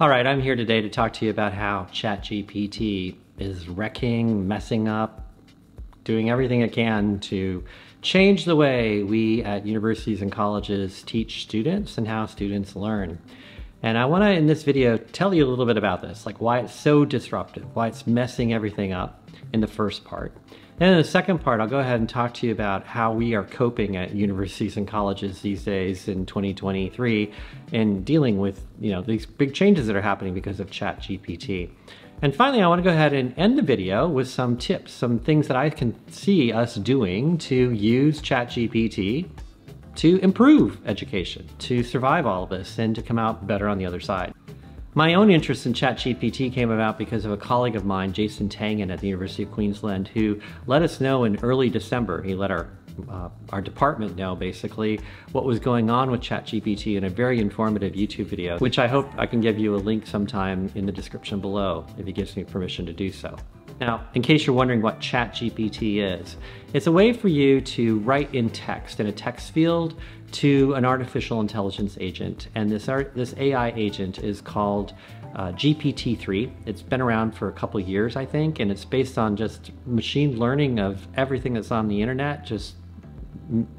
All right, I'm here today to talk to you about how ChatGPT is wrecking, messing up, doing everything it can to change the way we at universities and colleges teach students and how students learn. And I want to, in this video, tell you a little bit about this, like why it's so disruptive, why it's messing everything up in the first part. And in the second part, I'll go ahead and talk to you about how we are coping at universities and colleges these days in 2023 and dealing with, you know, these big changes that are happening because of ChatGPT. And finally, I want to go ahead and end the video with some tips, some things that I can see us doing to use ChatGPT to improve education, to survive all of this, and to come out better on the other side. My own interest in ChatGPT came about because of a colleague of mine, Jason Tangen at the University of Queensland, who let us know in early December, he let our department know basically what was going on with ChatGPT in a very informative YouTube video, which I hope I can give you a link sometime in the description below if he gives me permission to do so. Now, in case you're wondering what ChatGPT is, it's a way for you to write in text, in a text field, to an artificial intelligence agent. And this AI agent is called GPT-3. It's been around for a couple years, I think, and it's based on just machine learning of everything that's on the internet, just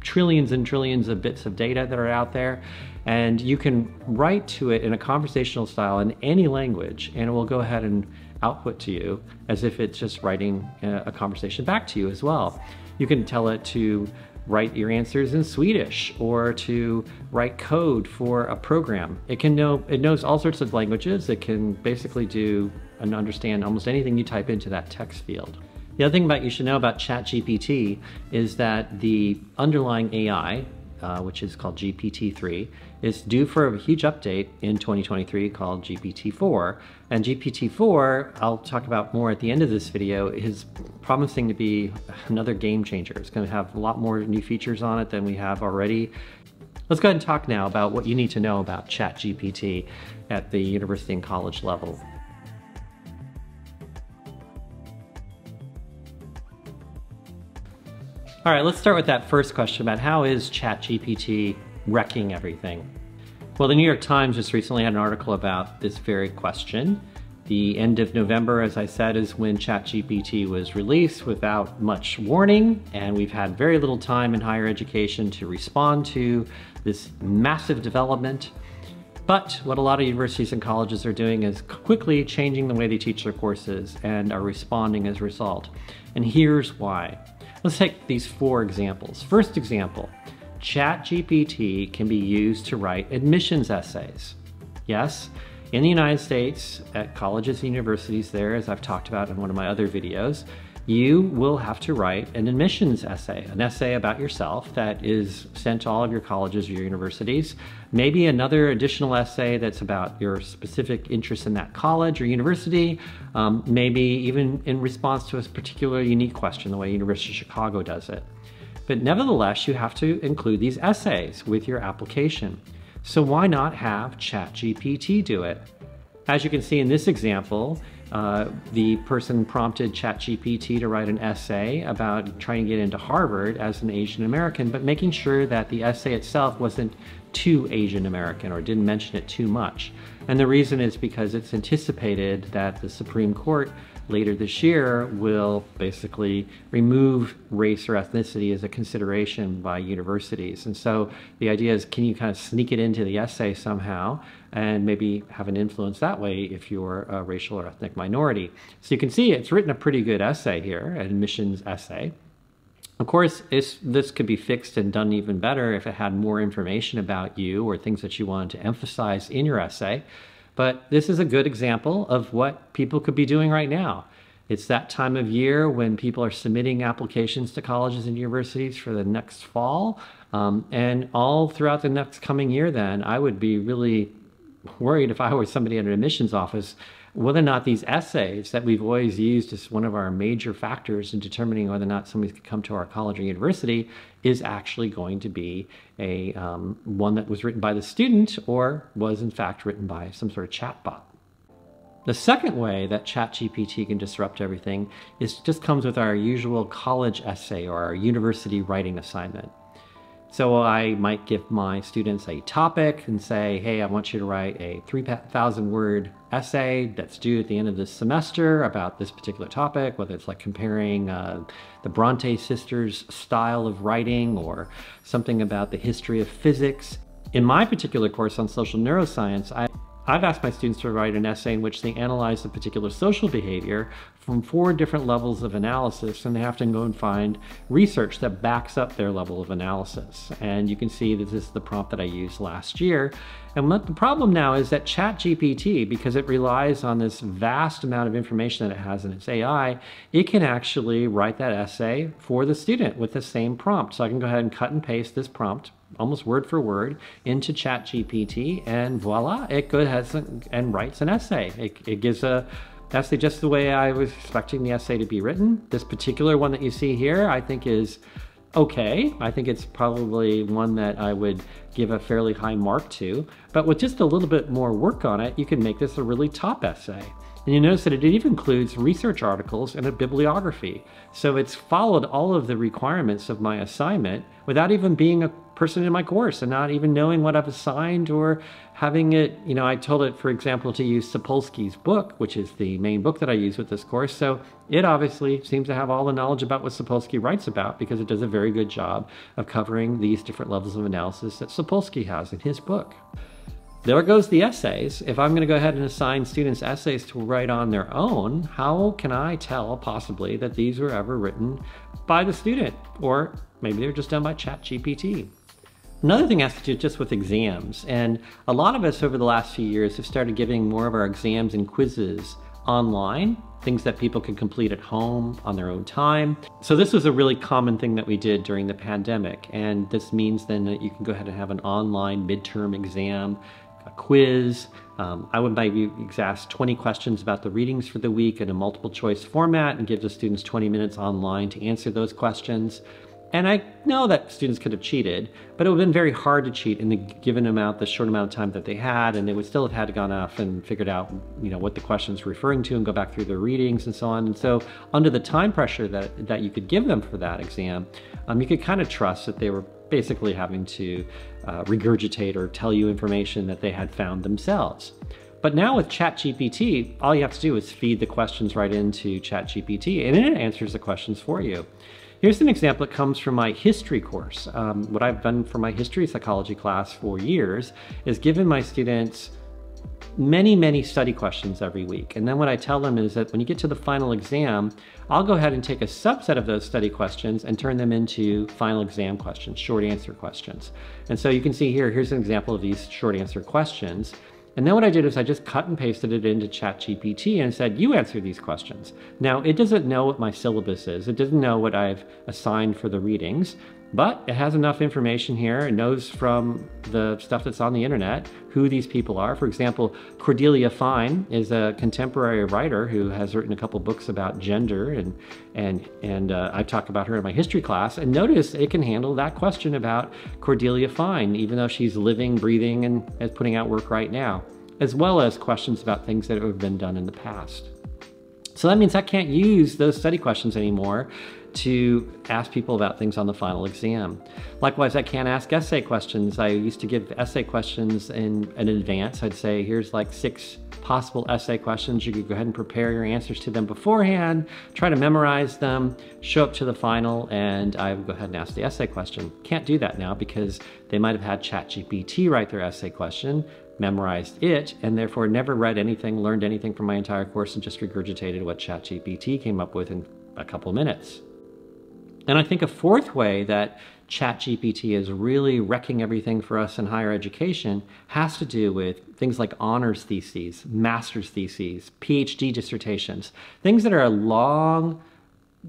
trillions and trillions of bits of data that are out there. And you can write to it in a conversational style in any language, and it will go ahead and output to you as if it's just writing a conversation back to you as well. You can tell it to write your answers in Swedish or to write code for a program. It knows all sorts of languages. It can basically do and understand almost anything you type into that text field. The other thing you should know about ChatGPT is that the underlying AI, which is called GPT-3, is due for a huge update in 2023 called GPT-4. And GPT-4, I'll talk about more at the end of this video, is promising to be another game changer. It's going to have a lot more new features on it than we have already. Let's go ahead and talk now about what you need to know about ChatGPT at the university and college level. All right, let's start with that first question about how is ChatGPT wrecking everything? Well, the New York Times just recently had an article about this very question. The end of November, as I said, is when ChatGPT was released without much warning, and we've had very little time in higher education to respond to this massive development. But what a lot of universities and colleges are doing is quickly changing the way they teach their courses and are responding as a result. And here's why. Let's take these four examples. First example, ChatGPT can be used to write admissions essays. Yes, in the United States, at colleges and universities there, as I've talked about in one of my other videos, you will have to write an admissions essay, an essay about yourself that is sent to all of your colleges or your universities, maybe another additional essay that's about your specific interest in that college or university, maybe even in response to a particular unique question, the way University of Chicago does it. But nevertheless, you have to include these essays with your application. So why not have ChatGPT do it? As you can see in this example, the person prompted ChatGPT to write an essay about trying to get into Harvard as an Asian American, but making sure that the essay itself wasn't too Asian American or didn't mention it too much. And the reason is because it's anticipated that the Supreme Court later this year will basically remove race or ethnicity as a consideration by universities. And so the idea is, can you kind of sneak it into the essay somehow and maybe have an influence that way if you're a racial or ethnic minority? So you can see it's written a pretty good essay here, an admissions essay. Of course, this could be fixed and done even better if it had more information about you or things that you wanted to emphasize in your essay. But this is a good example of what people could be doing right now. It's that time of year when people are submitting applications to colleges and universities for the next fall. And all throughout the next coming year then, I would be really worried if I were somebody at an admissions office whether or not these essays that we've always used as one of our major factors in determining whether or not somebody could come to our college or university is actually going to be a one that was written by the student or was in fact written by some sort of chatbot. The second way that ChatGPT can disrupt everything is just comes with our usual college essay or our university writing assignment. So I might give my students a topic and say, hey, I want you to write a 3,000 word essay that's due at the end of this semester about this particular topic, whether it's like comparing the Bronte sisters' style of writing or something about the history of physics. In my particular course on social neuroscience, I've asked my students to write an essay in which they analyze a particular social behavior from 4 different levels of analysis, and they have to go and find research that backs up their level of analysis. And you can see that this is the prompt that I used last year. And the problem now is that ChatGPT, because it relies on this vast amount of information that it has in its AI, it can actually write that essay for the student with the same prompt. So I can go ahead and cut and paste this prompt almost word for word into ChatGPT, and voila, it goes and writes an essay. It gives a essay just the way I was expecting the essay to be written. This particular one that you see here, I think is okay. I think it's probably one that I would give a fairly high mark to, but with just a little bit more work on it, you can make this a really top essay. And you notice that it even includes research articles and a bibliography. So it's followed all of the requirements of my assignment without even being a person in my course and not even knowing what I've assigned or having it, you know, I told it, for example, to use Sapolsky's book, which is the main book that I use with this course. So it obviously seems to have all the knowledge about what Sapolsky writes about, because it does a very good job of covering these different levels of analysis that Sapolsky has in his book. There goes the essays. If I'm gonna go ahead and assign students essays to write on their own, how can I tell possibly that these were ever written by the student? Or maybe they're just done by ChatGPT. Another thing has to do just with exams. And a lot of us over the last few years have started giving more of our exams and quizzes online, things that people can complete at home on their own time. So this was a really common thing that we did during the pandemic. And this means then that you can go ahead and have an online midterm exam, a quiz. I would maybe ask 20 questions about the readings for the week in a multiple choice format and give the students 20 minutes online to answer those questions. And I know that students could have cheated, but it would have been very hard to cheat in the given amount, the short amount of time that they had, and they would still have had to gone off and figured out, you know, what the questions were referring to and go back through their readings and so on. And so under the time pressure that you could give them for that exam, you could kind of trust that they were basically having to regurgitate or tell you information that they had found themselves. But now with ChatGPT, all you have to do is feed the questions right into ChatGPT, and it answers the questions for you. Here's an example that comes from my history course. What I've done for my history psychology class for years is given my students many, many study questions every week. And then what I tell them is that when you get to the final exam, I'll go ahead and take a subset of those study questions and turn them into final exam questions, short answer questions. And so you can see here, here's an example of these short answer questions. And then what I did is I just cut and pasted it into ChatGPT and said, you answer these questions. Now, it doesn't know what my syllabus is. It doesn't know what I've assigned for the readings, but it has enough information here. It knows from the stuff that's on the internet who these people are. For example, Cordelia Fine is a contemporary writer who has written a couple books about gender, and I talk about her in my history class. And notice it can handle that question about Cordelia Fine, even though she's living, breathing, and is putting out work right now, as well as questions about things that have been done in the past. So that means I can't use those study questions anymore to ask people about things on the final exam. Likewise, I can't ask essay questions. I used to give essay questions in advance. I'd say, here's like 6 possible essay questions. You could go ahead and prepare your answers to them beforehand, try to memorize them, show up to the final, and I would go ahead and ask the essay question. Can't do that now because they might've had ChatGPT write their essay question, memorized it, and therefore never read anything, learned anything from my entire course, and just regurgitated what ChatGPT came up with in a couple minutes. And I think a fourth way that ChatGPT is really wrecking everything for us in higher education has to do with things like honors theses, master's theses, PhD dissertations, things that are long,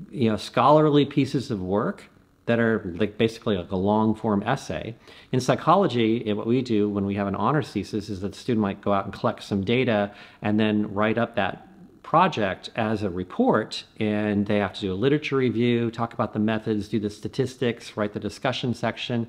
you know, scholarly pieces of work that are like basically like a long form essay. In psychology, what we do when we have an honors thesis is that the student might go out and collect some data and then write up that project as a report, and they have to do a literature review, talk about the methods, do the statistics, write the discussion section.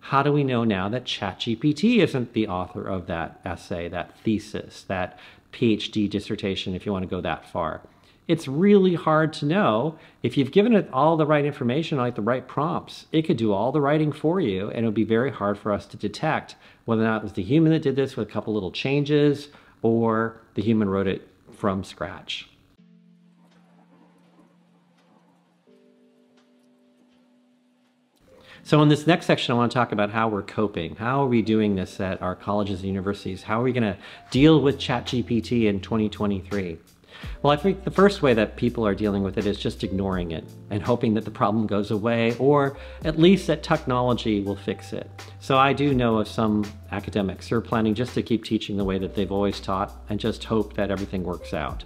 How do we know now that ChatGPT isn't the author of that essay, that thesis, that PhD dissertation, if you want to go that far? it's really hard to know. If you've given it all the right information, like the right prompts, it could do all the writing for you, and it would be very hard for us to detect whether or not it was the human that did this with a couple little changes, or the human wrote it from scratch. So in this next section, I want to talk about how we're coping. How are we doing this at our colleges and universities? How are we going to deal with ChatGPT in 2023? Well, I think the first way that people are dealing with it is just ignoring it and hoping that the problem goes away, or at least that technology will fix it. So I do know of some academics who are planning just to keep teaching the way that they've always taught and just hope that everything works out.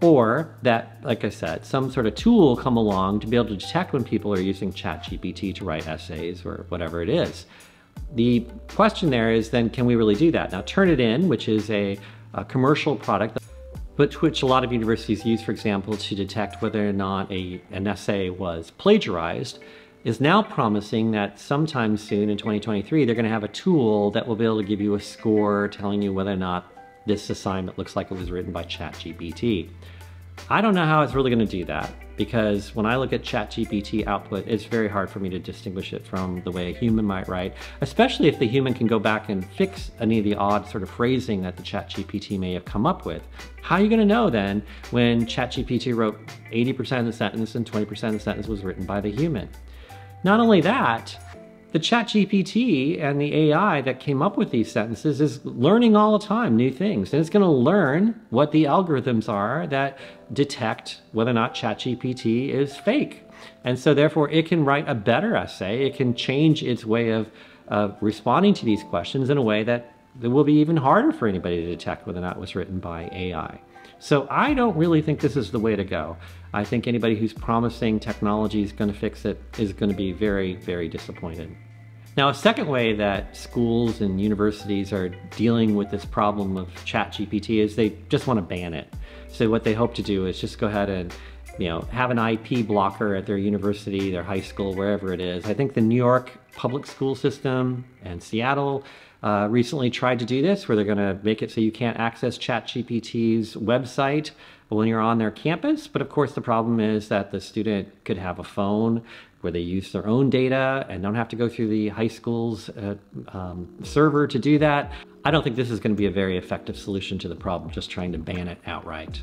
Or that, like I said, some sort of tool will come along to be able to detect when people are using ChatGPT to write essays or whatever it is. The question there is then, can we really do that? Now, Turnitin, which is a commercial product, but which a lot of universities use, for example, to detect whether or not an essay was plagiarized, is now promising that sometime soon in 2023, they're gonna have a tool that will be able to give you a score telling you whether or not this assignment looks like it was written by ChatGPT. I don't know how it's really going to do that, because when I look at ChatGPT output, it's very hard for me to distinguish it from the way a human might write, especially if the human can go back and fix any of the odd sort of phrasing that the ChatGPT may have come up with. How are you going to know then when ChatGPT wrote 80% of the sentence and 20% of the sentence was written by the human? Not only that, the ChatGPT and the AI that came up with these sentences is learning all the time new things, and it's going to learn what the algorithms are that detect whether or not ChatGPT is fake. And so therefore it can write a better essay. It can change its way of responding to these questions in a way that it will be even harder for anybody to detect whether or not it was written by AI. So I don't really think this is the way to go. I think anybody who's promising technology is going to fix it is going to be very, very disappointed. Now, a second way that schools and universities are dealing with this problem of ChatGPT is they just want to ban it. So what they hope to do is just go ahead and, you know, have an IP blocker at their university, their high school, wherever it is. I think the New York public school system and Seattle recently tried to do this, where they're going to make it so you can't access ChatGPT's website when you're on their campus. But of course, the problem is that the student could have a phone where they use their own data and don't have to go through the high school's server to do that. I don't think this is going to be a very effective solution to the problem, just trying to ban it outright.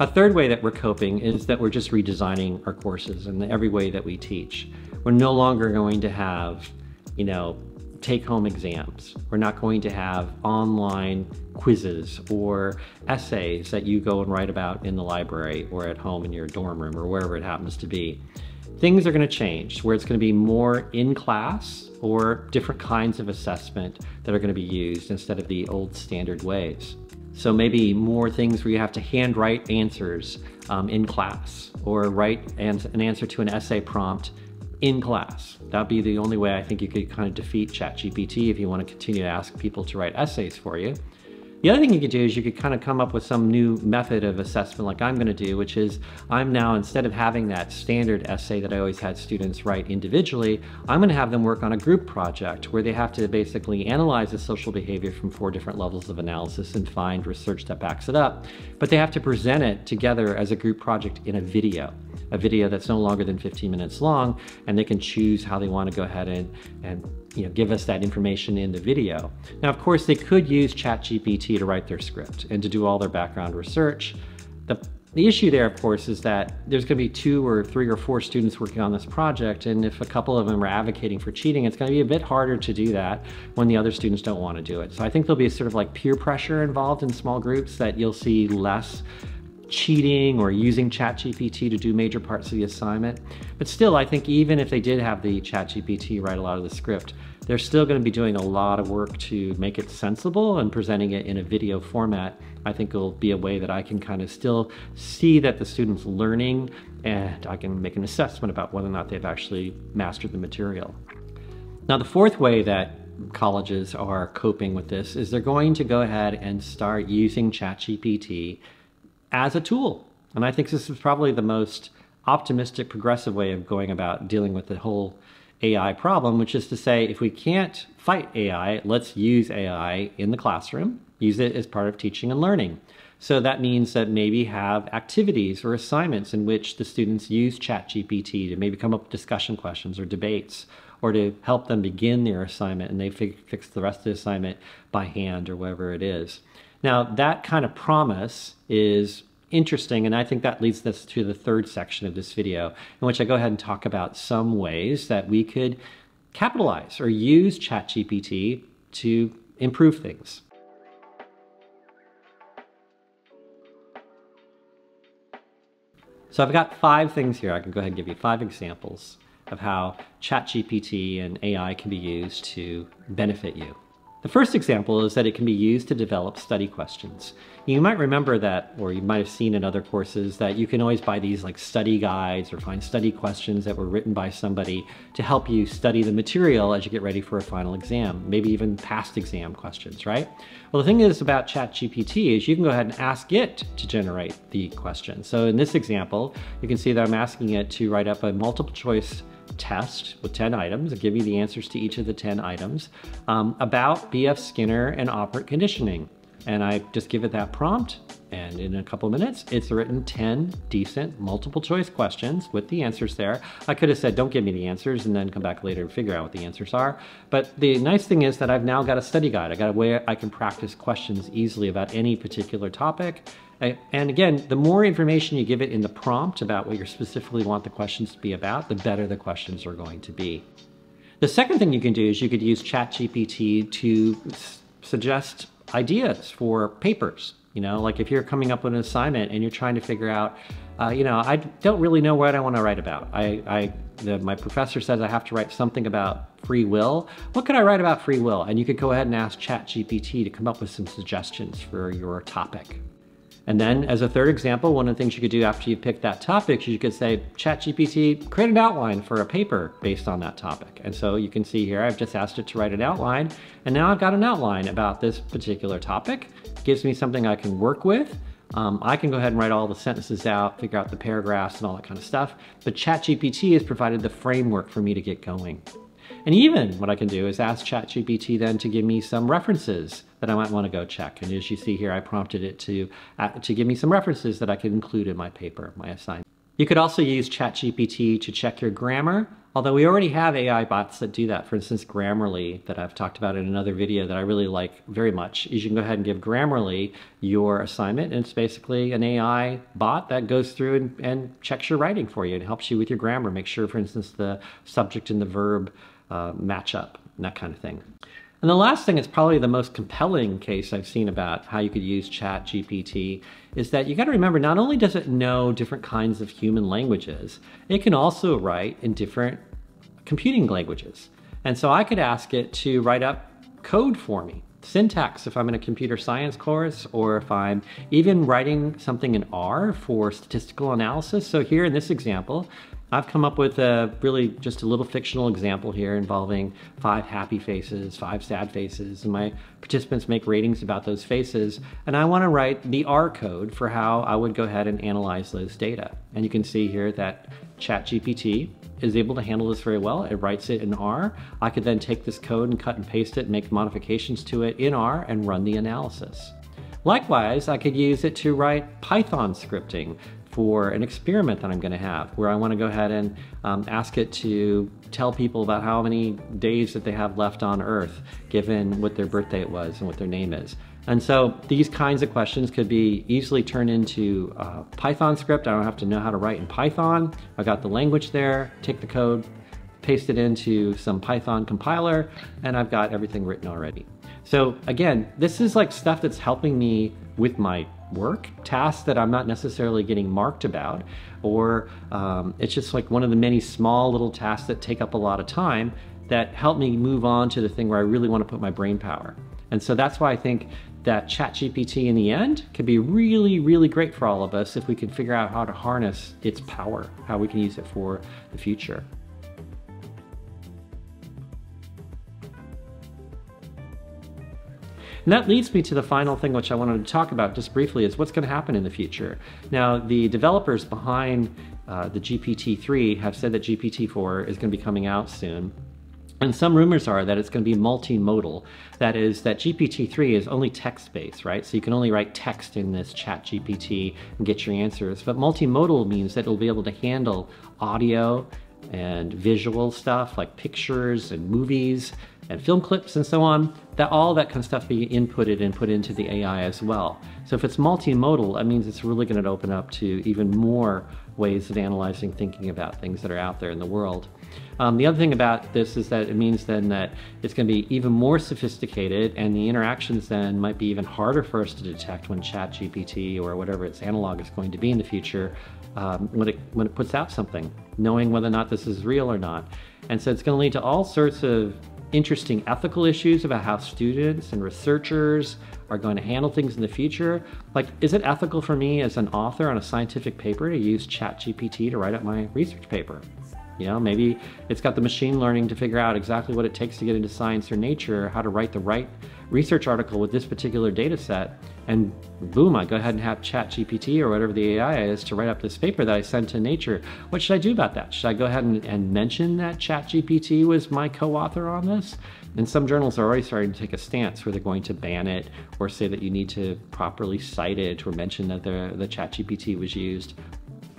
A third way that we're coping is that we're just redesigning our courses and every way that we teach. We're no longer going to have, you know, take-home exams. We're not going to have online quizzes or essays that you go and write about in the library or at home in your dorm room or wherever it happens to be. Things are going to change, where it's going to be more in class or different kinds of assessment that are going to be used instead of the old standard ways. So maybe more things where you have to handwrite answers in class, or write an answer to an essay prompt in class. That'd be the only way I think you could kind of defeat ChatGPT if you want to continue to ask people to write essays for you. The other thing you could do is you could kind of come up with some new method of assessment, like I'm going to do, which is I'm now, instead of having that standard essay that I always had students write individually, I'm going to have them work on a group project where they have to basically analyze the social behavior from 4 different levels of analysis and find research that backs it up. But they have to present it together as a group project in a video that's no longer than 15 minutes long, and they can choose how they want to go ahead and you know, give us that information in the video. Now, of course, they could use ChatGPT to write their script and to do all their background research. The issue there, of course, is that there's going to be 2 or 3 or 4 students working on this project, and if a couple of them are advocating for cheating, it's going to be a bit harder to do that when the other students don't want to do it. So I think there'll be a sort of like peer pressure involved in small groups, that you'll see less cheating or using ChatGPT to do major parts of the assignment. But still, I think even if they did have the ChatGPT write a lot of the script, they're still going to be doing a lot of work to make it sensible, and presenting it in a video format, I think, will be a way that I can kind of still see that the student's learning, and I can make an assessment about whether or not they've actually mastered the material. Now, the fourth way that colleges are coping with this is they're going to go ahead and start using ChatGPT as a tool. And I think this is probably the most optimistic, progressive way of going about dealing with the whole AI problem, which is to say, if we can't fight AI, let's use AI in the classroom use it as part of teaching and learning. So that means that maybe have activities or assignments in which the students use ChatGPT to maybe come up with discussion questions or debates, or to help them begin their assignment and they fix the rest of the assignment by hand or whatever it is. Now, that kind of promise is interesting, and I think that leads us to the third section of this video, in which I go ahead and talk about some ways that we could capitalize or use ChatGPT to improve things. So I've got 5 things here. I can go ahead and give you 5 examples of how ChatGPT and AI can be used to benefit you. The first example is that it can be used to develop study questions. You might remember that, or you might have seen in other courses, that you can always buy these like study guides or find study questions that were written by somebody to help you study the material as you get ready for a final exam, maybe even past exam questions, right? Well, the thing is about ChatGPT is you can go ahead and ask it to generate the question. So in this example, you can see that I'm asking it to write up a multiple choice test with 10 items and give you the answers to each of the 10 items about BF Skinner and operant conditioning. And I just give it that prompt, and in a couple minutes, it's written 10 decent multiple choice questions with the answers there. I could have said, don't give me the answers and then come back later and figure out what the answers are. But the nice thing is that I've now got a study guide. I got a way I can practice questions easily about any particular topic. And again, the more information you give it in the prompt about what you specifically want the questions to be about, the better the questions are going to be. The second thing you can do is you could use ChatGPT to suggest ideas for papers. You know, like if you're coming up with an assignment and you're trying to figure out, you know, I don't really know what I want to write about. My professor says I have to write something about free will. What could I write about free will? And you could go ahead and ask ChatGPT to come up with some suggestions for your topic. And then as a third example, one of the things you could do after you pick that topic, you could say, ChatGPT, create an outline for a paper based on that topic. And so you can see here, I've just asked it to write an outline, and now I've got an outline about this particular topic. It gives me something I can work with. I can go ahead and write all the sentences out, figure out the paragraphs and all that kind of stuff. But ChatGPT has provided the framework for me to get going. And even what I can do is ask ChatGPT then to give me some references that I might want to go check. And as you see here, I prompted it to give me some references that I could include in my paper, my assignment. You could also use ChatGPT to check your grammar, although we already have AI bots that do that. For instance, Grammarly, that I've talked about in another video that I really like very much, is you can go ahead and give Grammarly your assignment, and it's basically an AI bot that goes through and checks your writing for you and helps you with your grammar. Make sure, for instance, the subject and the verb match up, and that kind of thing. And the last thing is probably the most compelling case I've seen about how you could use ChatGPT is that you got to remember, not only does it know different kinds of human languages, it can also write in different computing languages. And so I could ask it to write up code for me, syntax if I'm in a computer science course, or if I'm even writing something in R for statistical analysis. So here in this example, I've come up with a really just a little fictional example here involving 5 happy faces, 5 sad faces, and my participants make ratings about those faces. And I want to write the R code for how I would go ahead and analyze those data. And you can see here that ChatGPT is able to handle this very well. It writes it in R. I could then take this code and cut and paste it, make modifications to it in R, and run the analysis. Likewise, I could use it to write Python scripting for an experiment that I'm going to have, where I want to go ahead and ask it to tell people about how many days that they have left on Earth, given what their birthday was and what their name is. And so these kinds of questions could be easily turned into a Python script. I don't have to know how to write in Python. I got the language there, take the code, paste it into some Python compiler, and I've got everything written already. So again, this is like stuff that's helping me with my work, tasks that I'm not necessarily getting marked about, or it's just like one of the many small little tasks that take up a lot of time that help me move on to the thing where I really want to put my brain power. And so that's why I think that ChatGPT in the end could be really, really great for all of us if we can figure out how to harness its power, how we can use it for the future. And that leads me to the final thing which I wanted to talk about just briefly, is what's going to happen in the future. Now, the developers behind the GPT-3 have said that GPT-4 is going to be coming out soon. And some rumors are that it's going to be multimodal. That is, that GPT-3 is only text-based, right? So you can only write text in this ChatGPT and get your answers. But multimodal means that it'll be able to handle audio and visual stuff like pictures and movies and film clips and so on. That all that kind of stuff be inputted and put into the AI as well. So if it's multimodal, that means it's really going to open up to even more ways of analyzing, thinking about things that are out there in the world. The other thing about this is that it means then that it's going to be even more sophisticated, and the interactions then might be even harder for us to detect when ChatGPT or whatever its analog is going to be in the future, when it puts out something, knowing whether or not this is real or not. And so it's going to lead to all sorts of interesting ethical issues about how students and researchers are going to handle things in the future. Like, is it ethical for me as an author on a scientific paper to use ChatGPT to write up my research paper? You know, maybe it's got the machine learning to figure out exactly what it takes to get into science or nature, how to write the right research article with this particular data set, and boom, I go ahead and have ChatGPT or whatever the AI is to write up this paper that I sent to Nature. What should I do about that? Should I go ahead and mention that ChatGPT was my co-author on this? And some journals are already starting to take a stance where they're going to ban it or say that you need to properly cite it or mention that the ChatGPT was used.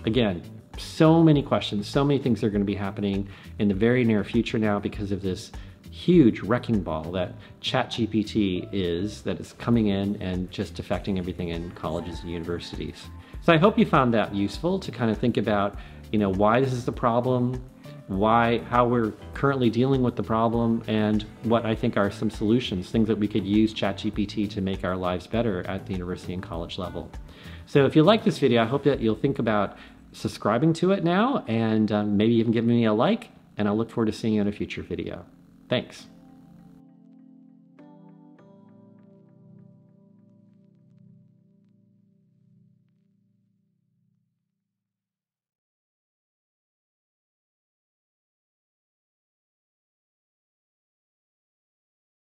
Again, so many questions, so many things are going to be happening in the very near future now because of this huge wrecking ball that ChatGPT is, that is coming in and just affecting everything in colleges and universities. So I hope you found that useful to kind of think about, you know, why this is the problem, how we're currently dealing with the problem, and what I think are some solutions, things that we could use ChatGPT to make our lives better at the university and college level. So if you like this video, I hope that you'll think about subscribing to it now, and maybe even give me a like, and I'll look forward to seeing you in a future video. Thanks.